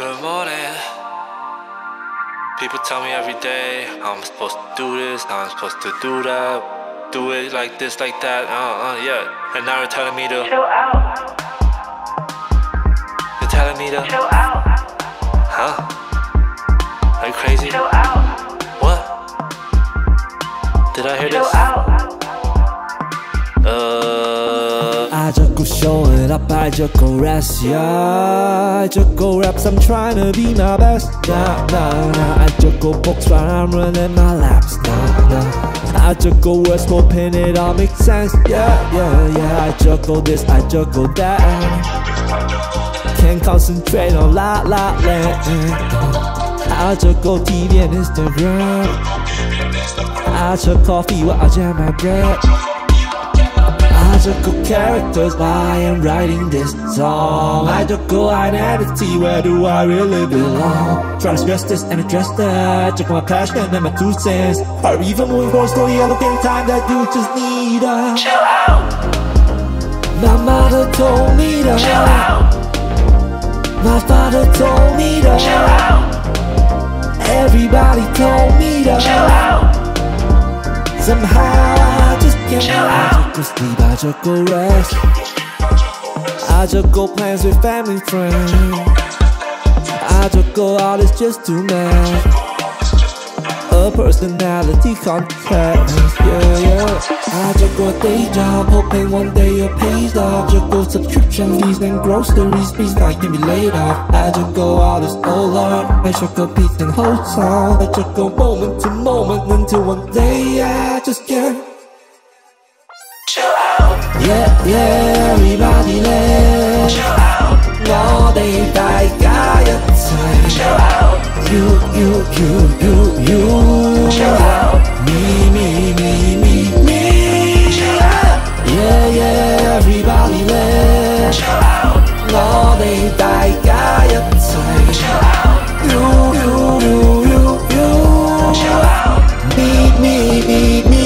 Good morning. People tell me every day how I'm supposed to do this, how I'm supposed to do that, do it like this, like that, yeah. And now they're telling me to chill out. They're telling me to chill out. Huh? Are you crazy? Chill out. What? Did I hear chill this? Out. I just go showing up, I just go rest, yeah. I just go raps, I'm trying to be my best, nah. I just go box while I'm running my laps, nah. I just go words, hoping it all makes sense, yeah. I just go this, I just go that. Can't concentrate on la la land. I just go TV and Instagram. I just coffee while I jam my bread. I just go characters while I am writing this song. I just go identity, where do I really belong? Try to stress this and address that. Check my passion and my two cents. Or even moving forward slowly, allocating time that you just need. Chill out. My mother told me to chill out. My father told me to chill out. Everybody told me to chill out. Somehow I just can't chill out. I just go sleep, I just go rest. I just go plans with family friends. I just go out, it's just too much. A personality contest, yeah. I just go day job, hoping one day it pays off. Just go subscription fees and groceries, please not get me laid off. I just go out, it's all on. I just go beats and hotel. I just go moment to moment until one day I just can't. Yeah, everybody left. Chill out. No, they like I time. Chill out. You. Chill out. Me. Chill out. Yeah, everybody left. Chill out. No, they like I time. Chill out. You. Chill out. Me.